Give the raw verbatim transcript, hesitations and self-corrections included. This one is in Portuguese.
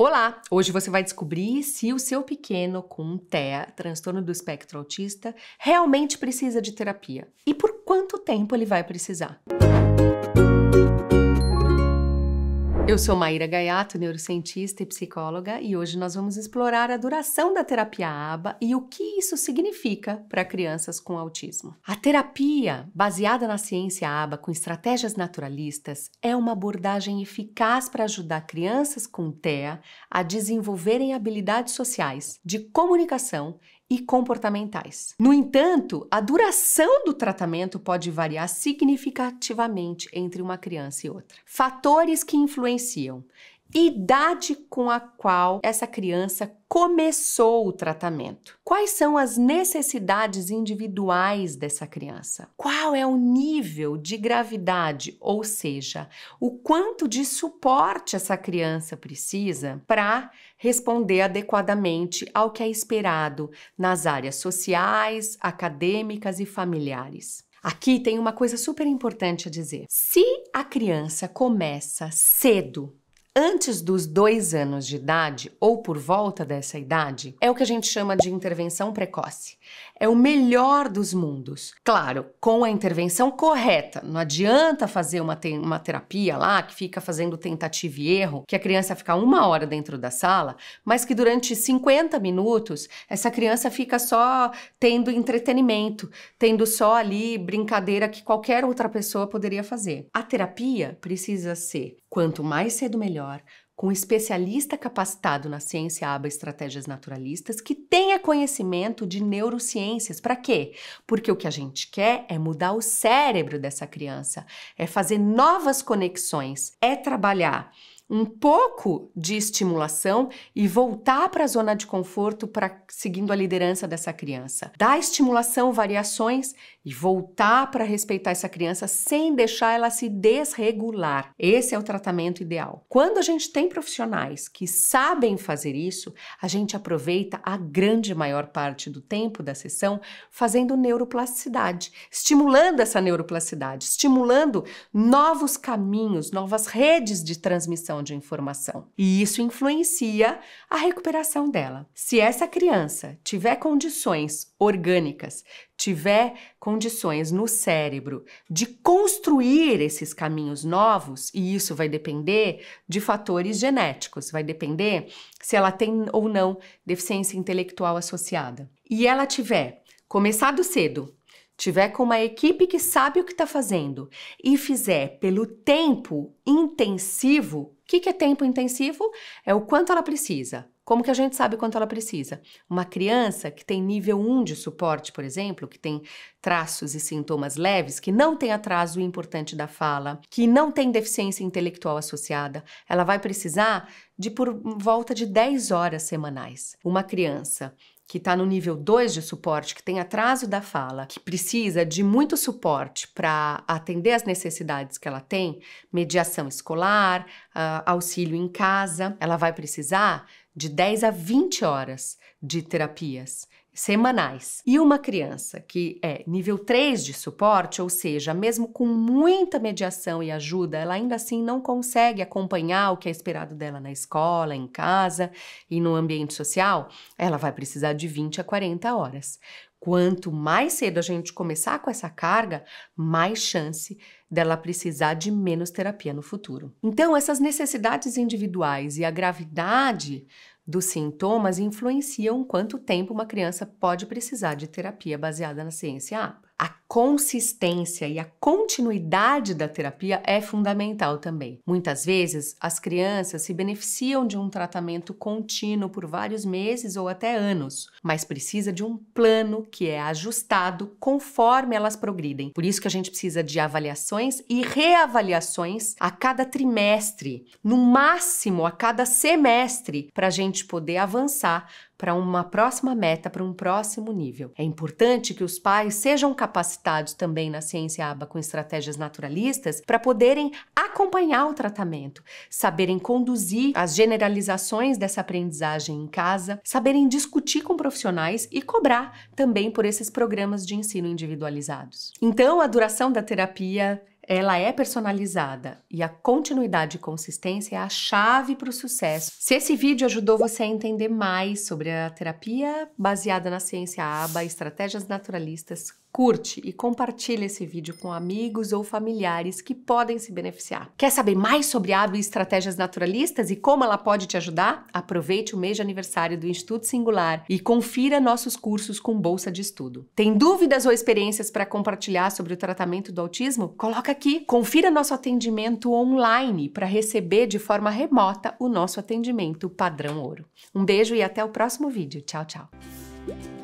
Olá! Hoje você vai descobrir se o seu pequeno com T E A, transtorno do espectro autista, realmente precisa de terapia e por quanto tempo ele vai precisar. Eu sou Maíra Gaiato, neurocientista e psicóloga, e hoje nós vamos explorar a duração da terapia A B A e o que isso significa para crianças com autismo. A terapia, baseada na ciência A B A com estratégias naturalistas, é uma abordagem eficaz para ajudar crianças com T E A a desenvolverem habilidades sociais, de comunicação e comportamentais. No entanto, a duração do tratamento pode variar significativamente entre uma criança e outra. Fatores que influenciam: idade com a qual essa criança começou o tratamento. Quais são as necessidades individuais dessa criança? Qual é o nível de gravidade, ou seja, o quanto de suporte essa criança precisa para responder adequadamente ao que é esperado nas áreas sociais, acadêmicas e familiares? Aqui tem uma coisa super importante a dizer. Se a criança começa cedo, antes dos dois anos de idade ou por volta dessa idade, é o que a gente chama de intervenção precoce. É o melhor dos mundos. Claro, com a intervenção correta. Não adianta fazer uma, te uma terapia lá que fica fazendo tentativa e erro, que a criança fica uma hora dentro da sala, mas que durante cinquenta minutos essa criança fica só tendo entretenimento, tendo só ali brincadeira que qualquer outra pessoa poderia fazer. A terapia precisa ser quanto mais cedo melhor, com um especialista capacitado na ciência A B A estratégias naturalistas que tenha conhecimento de neurociências. Para quê? Porque o que a gente quer é mudar o cérebro dessa criança, é fazer novas conexões, é trabalhar um pouco de estimulação e voltar para a zona de conforto, para seguindo a liderança dessa criança. Dar estimulação, variações e voltar para respeitar essa criança sem deixar ela se desregular. Esse é o tratamento ideal. Quando a gente tem profissionais que sabem fazer isso, a gente aproveita a grande maior parte do tempo da sessão fazendo neuroplasticidade, estimulando essa neuroplasticidade, estimulando novos caminhos, novas redes de transmissão de informação. E isso influencia a recuperação dela. Se essa criança tiver condições orgânicas, tiver condições no cérebro de construir esses caminhos novos, e isso vai depender de fatores genéticos, vai depender se ela tem ou não deficiência intelectual associada. E ela tiver começado cedo, tiver com uma equipe que sabe o que está fazendo e fizer pelo tempo intensivo. O que, que é tempo intensivo? É o quanto ela precisa. Como que a gente sabe quanto ela precisa? Uma criança que tem nível um de suporte, por exemplo, que tem traços e sintomas leves, que não tem atraso importante da fala, que não tem deficiência intelectual associada, ela vai precisar de por volta de dez horas semanais. Uma criança que está no nível dois de suporte, que tem atraso da fala, que precisa de muito suporte para atender as necessidades que ela tem, mediação escolar, auxílio em casa, ela vai precisar de dez a vinte horas de terapias semanais. E uma criança que é nível três de suporte, ou seja, mesmo com muita mediação e ajuda, ela ainda assim não consegue acompanhar o que é esperado dela na escola, em casa e no ambiente social, ela vai precisar de vinte a quarenta horas. Quanto mais cedo a gente começar com essa carga, mais chance dela precisar de menos terapia no futuro. Então, essas necessidades individuais e a gravidade dos sintomas influenciam quanto tempo uma criança pode precisar de terapia baseada na ciência A B A. A consistência e a continuidade da terapia é fundamental também. Muitas vezes, as crianças se beneficiam de um tratamento contínuo por vários meses ou até anos, mas precisa de um plano que é ajustado conforme elas progridem. Por isso que a gente precisa de avaliações e reavaliações a cada trimestre, no máximo a cada semestre, para a gente poder avançar para uma próxima meta, para um próximo nível. É importante que os pais sejam capacitados também na ciência A B A com estratégias naturalistas para poderem acompanhar o tratamento, saberem conduzir as generalizações dessa aprendizagem em casa, saberem discutir com profissionais e cobrar também por esses programas de ensino individualizados. Então, a duração da terapia ela é personalizada e a continuidade e consistência é a chave para o sucesso. Se esse vídeo ajudou você a entender mais sobre a terapia baseada na ciência A B A, estratégias naturalistas, curte e compartilhe esse vídeo com amigos ou familiares que podem se beneficiar. Quer saber mais sobre A B A e estratégias naturalistas e como ela pode te ajudar? Aproveite o mês de aniversário do Instituto Singular e confira nossos cursos com bolsa de estudo. Tem dúvidas ou experiências para compartilhar sobre o tratamento do autismo? Coloca aqui. Confira nosso atendimento online para receber de forma remota o nosso atendimento padrão ouro. Um beijo e até o próximo vídeo. Tchau, tchau.